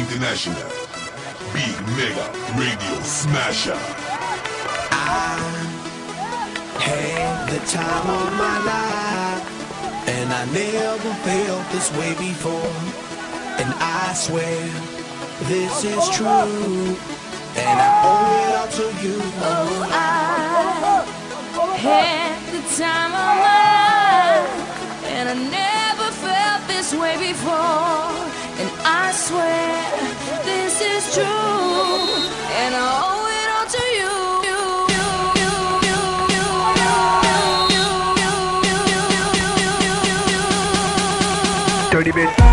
International, Big Mega Radio Smasher. I had the time of my life, and I never felt this way before. And I swear this is true, and I owe it all to you. Oh, I had the time of my life, and I never felt this way before. And I swear this is true, and I owe it all to you. Dirty bitch.